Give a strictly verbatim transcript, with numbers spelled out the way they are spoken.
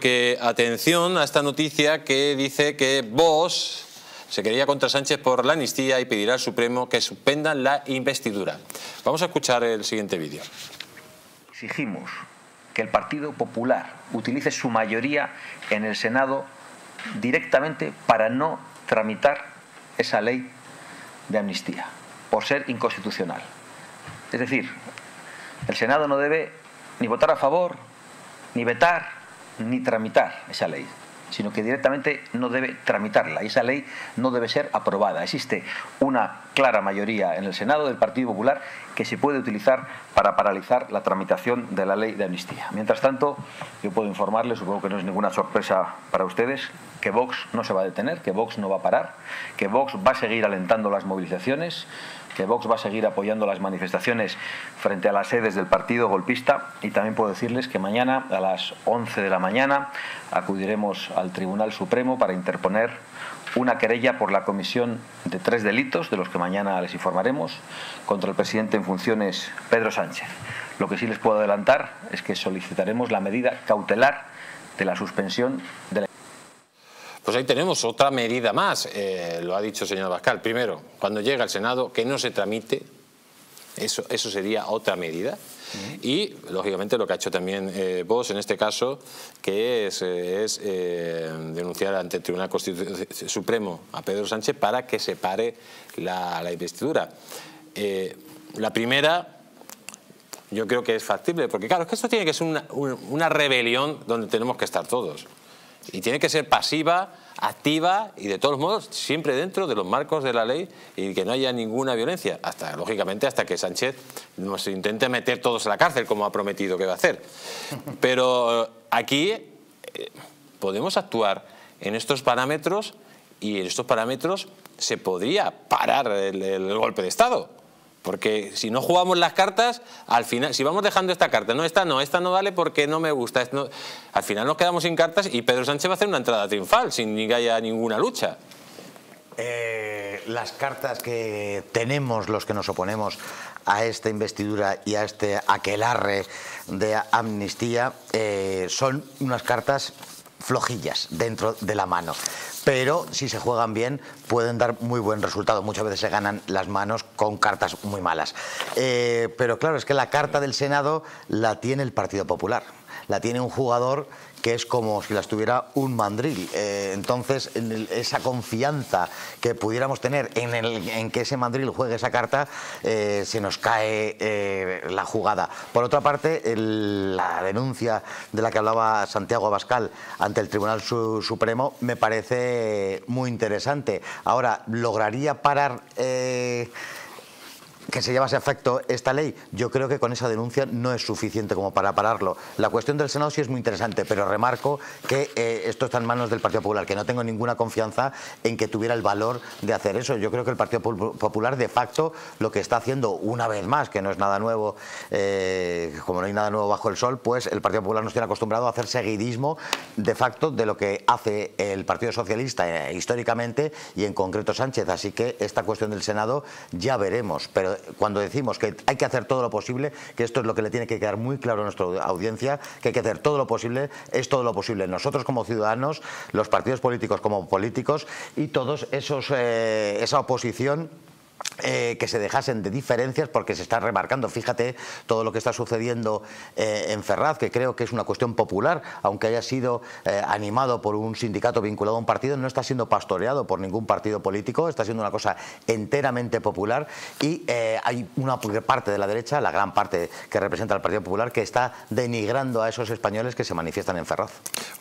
Que atención a esta noticia que dice que Vox se quería contra Sánchez por la amnistía y pedirá al Supremo que suspendan la investidura. Vamos a escuchar el siguiente vídeo. Exigimos que el Partido Popular utilice su mayoría en el Senado directamente para no tramitar esa ley de amnistía, por ser inconstitucional. Es decir, el Senado no debe ni votar a favor, ni vetar, ni tramitar esa ley, sino que directamente no debe tramitarla. Y esa ley no debe ser aprobada. Existe una clara mayoría en el Senado del Partido Popular que se puede utilizar para paralizar la tramitación de la ley de amnistía. Mientras tanto, yo puedo informarles, supongo que no es ninguna sorpresa para ustedes, que Vox no se va a detener, que Vox no va a parar, que Vox va a seguir alentando las movilizaciones, que Vox va a seguir apoyando las manifestaciones frente a las sedes del partido golpista. Y también puedo decirles que mañana a las once de la mañana acudiremos al Tribunal Supremo para interponer una querella por la comisión de tres delitos, de los que mañana les informaremos, contra el presidente en funciones Pedro Sánchez. Lo que sí les puedo adelantar es que solicitaremos la medida cautelar de la suspensión de la... Pues ahí tenemos otra medida más, eh, lo ha dicho el señor Abascal. Primero, cuando llega al Senado, que no se tramite, eso, eso sería otra medida. Y, lógicamente, lo que ha hecho también eh, Vox en este caso, que es, es eh, denunciar ante el Tribunal Supremo a Pedro Sánchez para que se pare la, la investidura. Eh, la primera, yo creo que es factible, porque claro, es que esto tiene que ser una, una rebelión donde tenemos que estar todos. Y tiene que ser pasiva, activa y de todos modos siempre dentro de los marcos de la ley y que no haya ninguna violencia. Hasta, lógicamente, hasta que Sánchez nos intente meter todos a la cárcel como ha prometido que va a hacer. Pero aquí eh, podemos actuar en estos parámetros y en estos parámetros se podría parar el, el golpe de Estado. Porque si no jugamos las cartas, al final, si vamos dejando esta carta, no, esta no, esta no vale porque no me gusta, no, al final nos quedamos sin cartas y Pedro Sánchez va a hacer una entrada triunfal sin que haya ninguna lucha. Eh, las cartas que tenemos los que nos oponemos a esta investidura y a este aquelarre de amnistía eh, son unas cartas flojillas dentro de la mano, pero si se juegan bien pueden dar muy buen resultado. Muchas veces se ganan las manos con cartas muy malas, eh, pero claro, es que la carta del Senado la tiene el Partido Popular, la tiene un jugador que es como si las tuviera un mandril. Eh, entonces, en el, esa confianza que pudiéramos tener en, el, en que ese mandril juegue esa carta, eh, se nos cae eh, la jugada. Por otra parte, el, la denuncia de la que hablaba Santiago Abascal ante el Tribunal Su- Supremo me parece muy interesante. Ahora, ¿lograría parar... Eh, que se llevase a efecto esta ley? Yo creo que con esa denuncia no es suficiente como para pararlo. La cuestión del Senado sí es muy interesante, pero remarco que eh, esto está en manos del Partido Popular, que no tengo ninguna confianza en que tuviera el valor de hacer eso. Yo creo que el Partido Popular, de facto, lo que está haciendo una vez más, que no es nada nuevo, eh, como no hay nada nuevo bajo el sol, pues el Partido Popular nos tiene acostumbrado a hacer seguidismo de facto de lo que hace el Partido Socialista eh, históricamente y en concreto Sánchez. Así que esta cuestión del Senado ya veremos, pero cuando decimos que hay que hacer todo lo posible, que esto es lo que le tiene que quedar muy claro a nuestra audiencia, que hay que hacer todo lo posible, es todo lo posible. Nosotros como ciudadanos, los partidos políticos como políticos y todos esos, eh, esa oposición... Eh, que se dejasen de diferencias, porque se está remarcando, fíjate todo lo que está sucediendo eh, en Ferraz, que creo que es una cuestión popular, aunque haya sido eh, animado por un sindicato vinculado a un partido, no está siendo pastoreado por ningún partido político, está siendo una cosa enteramente popular y eh, hay una parte de la derecha, la gran parte que representa al Partido Popular, que está denigrando a esos españoles que se manifiestan en Ferraz.